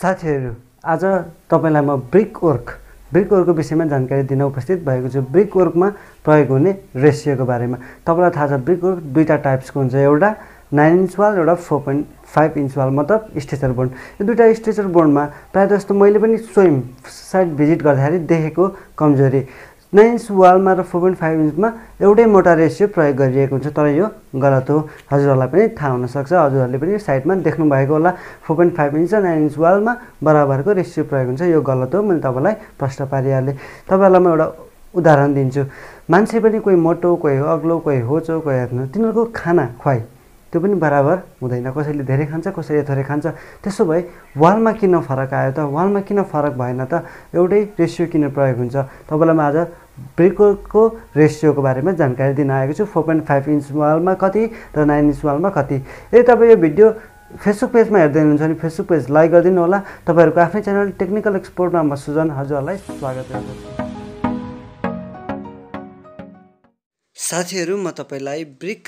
साथीहरु आज तपाईलाई म ब्रिक वर्क को विषयमा जानकारी दिन उपस्थित भएको छु। ब्रिक वर्क में प्रयोग हुने रेशियो को बारे में तपाईलाई थाहा छ। ब्रिक वर्क दुईटा टाइप्स को हुन्छ, एउटा 9 इन्च वाल एउटा 4.5 इन्च वाल मतलब स्ट्रेचर बोर्ड। यो दुईटा स्ट्रेचर बोर्ड में प्राय जस्तो मैले पनि स्वयं साइट भिजिट गर्दाखेरि देखेको कमजोरी 9 इन्च वाल में र 4.5 इन्च में एउटै मोटा रेशियो प्रयोग गरिएको हुन्छ, तर यो गलत हो। हजुरहरुलाई पनि थाहा हुन सक्छ, हजुरहरुले पनि साइटमा देख्नु भएको होला 4.5 इन्च र 9 इन्च वाल में बराबरको रेशियो प्रयोग हुन्छ, यो गलत हो। मैले तपाईलाई प्रश्न पारिहाले। तपाईलाई म एउटा उदाहरण दिन्छु। मान्छे पनि कोही मोटो, कोही अग्लो, कोही होचो, कोही हेर्नु, तिनीहरुको खाना ख्वाइ त्यो पनि बराबर हुँदैन। कसैले धेरै खान्छ, कसैले थोरै खान्छ। त्यसो भए वालमा किन फरक आयो त, वालमा किन फरक भएन त, एउटै रेशियो किन प्रयोग हुन्छ? तपाईलाई म आज ब्रिक वर्कको रेशियो को बारे में जानकारी दिन आएको छु। 4.5 इन्च वालमा कति र 9 इन्च वालमा कति। यदि तपाईं यो भिडियो फेसबुक पेज में हेर्दै हुनुहुन्छ भने फेसबुक पेज लाइक गरिदिनु होला। तपाईहरुको आफ्नै च्यानल टेक्निकल एक्सपोर्टमा म सुजन हजुरहरुलाई स्वागत गर्दछु। साथीहरु, म तपाईलाई ब्रिक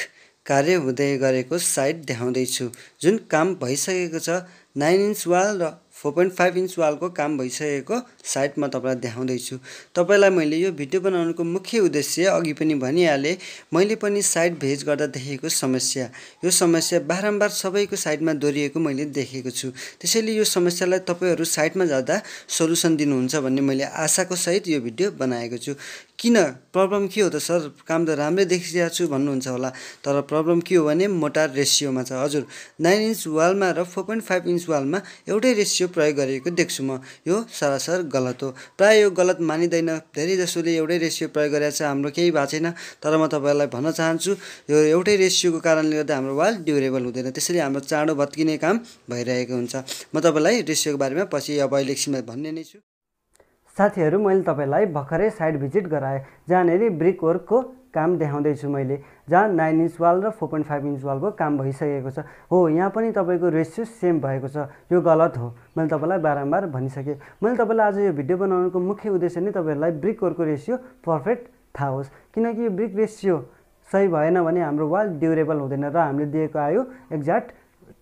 कार्य हुँदै गरेको साइट देखाउँदै छु जुन काम भइसकेको छ। 9 इन्च वाल र 4.5 इन्च वाल को काम भइसकेको साइट म तपाईलाई देखाउँदै छु। तपाईलाई मैले यो भिडियो बनाउनुको मुख्य उद्देश्य अघि पनि भनिहाले, मैले पनि साइट भेज गर्दा देखेको समस्या, यो समस्या बारम्बार सबैको साइटमा दोहोरिएको मैले देखेको छु। त्यसैले यो समस्यालाई तपाईहरु साइटमा जाँदा सोलुसन दिनुहुन्छ भन्ने मैले आशाको सहित यो भिडियो बनाएको छु। किन प्रब्लम के हो त सर, काम त राम्रै देखिरहेको छु भन्नुहुन्छ होला, तर प्रब्लम के हो भने मोटा रेशियोमा छ। हजुर, 9 इन्च वालमा र 4.5 इन्च वालमा एउटै रेशियो प्रयोग गरिएको देख्छु म, यो सरासर गलत हो। प्राय यो गलत मानिदैन, धेरै जसोले एउटै रेशियो प्रयोग गरेको छ, हाम्रो केही भएको छैन। तर म तपाईहरुलाई भन्न चाहन्छु यो एउटै रेशियोको कारणले गर्दा हाम्रो वाल ड्युरेबल हुँदैन, त्यसैले हाम्रो चाँडो भत्किने काम भइरहेको हुन्छ। म तपाईलाई रेशियोको बारेमा पछि अब एकछिनमा भन्ने नै छु। साथीहरु, मैले तपाईलाई भर्खरै साइट भिजिट गराए जहाँनेरि ब्रिक वर्क को काम देखाउँदै छु मैले, जहाँ 9 इन्च वाल र 4.5 इन्च वाल को काम भइसकेको छ। हो, यहाँ पनि तपाईको रेशियो सेम भएको छ, यो गलत हो। मैले तपाईलाई बारम्बार भनिसके। मैले तपाईलाई आज यो भिडियो बनाउनुको मुख्य उद्देश्य नै तपाईलाई ब्रिक वर्क को रेशियो परफेक्ट थाहा होस्, किनकि यो ब्रिक रेशियो सही भएन भने हाम्रो वाल ड्युरेबल हुँदैन र हामीले दिएको आयु एक्ज्याक्ट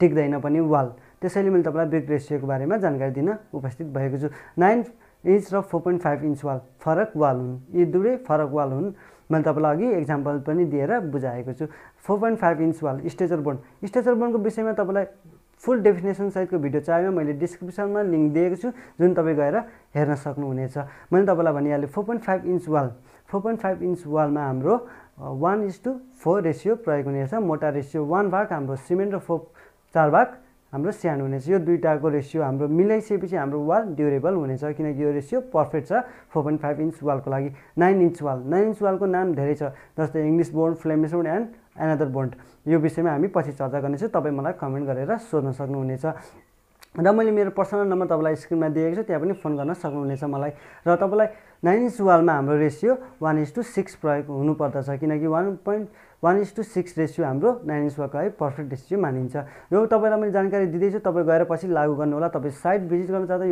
टिक्दैन पनि वाल। त्यसैले मैले तपाईलाई ब्रिक रेशियो को बारेमा जानकारी दिन उपस्थित भएको छु। 9 इन्च र 4.5 इन्च वाल फरक वाल हुन्, यी दुवै फरक वाल हुन्। मैले तपाईलाई अघि एक्जाम्पल पनि दिएर बुझाएको छु। 4.5 इन्च वाल स्ट्रेचर बोर्डको विषयमा तपाईलाई फुल डेफिनेसन सहितको भिडियो चाहियो मैले डिस्क्रिप्सनमा लिंक दिएको छु, जुन तपाईं गएर हेर्न सक्नुहुनेछ। मैले तपाईलाई भनिहालेँ 4.5 इन्च वालमा हाम्रो 1:4 रेशियो प्रयोग हुनेछ। मोटा रेशियो 1 भाग हाम्रो सिमेन्ट र 4 भाग हाम्रो स्यान्ड हुनेछ। यो दुईटाको रेशियो हाम्रो मिलाइसकेपछि हाम्रो वाल ड्युरेबल हुनेछ, किनकि यो रेशियो परफेक्ट छ 4.5 इन्च वालको लागि। 9 इन्च वालको नाम धेरै छ, जस्तै English bond, Flemish bond and another bond. यो विषयमा हामी पछि चर्चा गर्नेछौँ, तपाईं मलाई कमेन्ट गरेर सोध्न सक्नुहुनेछ र मैले मेरो पर्सनल नम्बर तपाईलाई स्क्रिनमा दिएको छु, त्यहाँ पनि फोन गर्न सक्नुहुनेछ मलाई। र तपाईलाई 9 इन्च वालमा हाम्रो रेशियो 1:6 प्रयोग हुनुपर्दछ, किनकि 1:6 रेशियो हाम्रो 9 इन्च वालको लागि पर्फेक्ट रेशियो मानिन्छ। यो तपाईलाई मैले जानकारी दिँदैछु, तपाईँ गएर पछि लागू गर्नुहोला। तपाईँ साइट भिजिट गर्न चाहँदा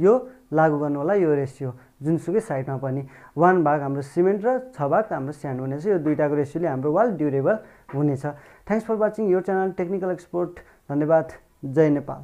यो लागू गर्नुहोला। यो रेशियो जुनसुकै साइटमा पनि 1 भाग हाम्रो सिमेन्ट र 6 भाग हाम्रो स्यान्ड हुनेछ। यो दुईटाको रेशियोले हाम्रो वाल ड्युरेबल हुनेछ। Thanks for watching your channel technical export. धन्यवाद। जय नेपाल।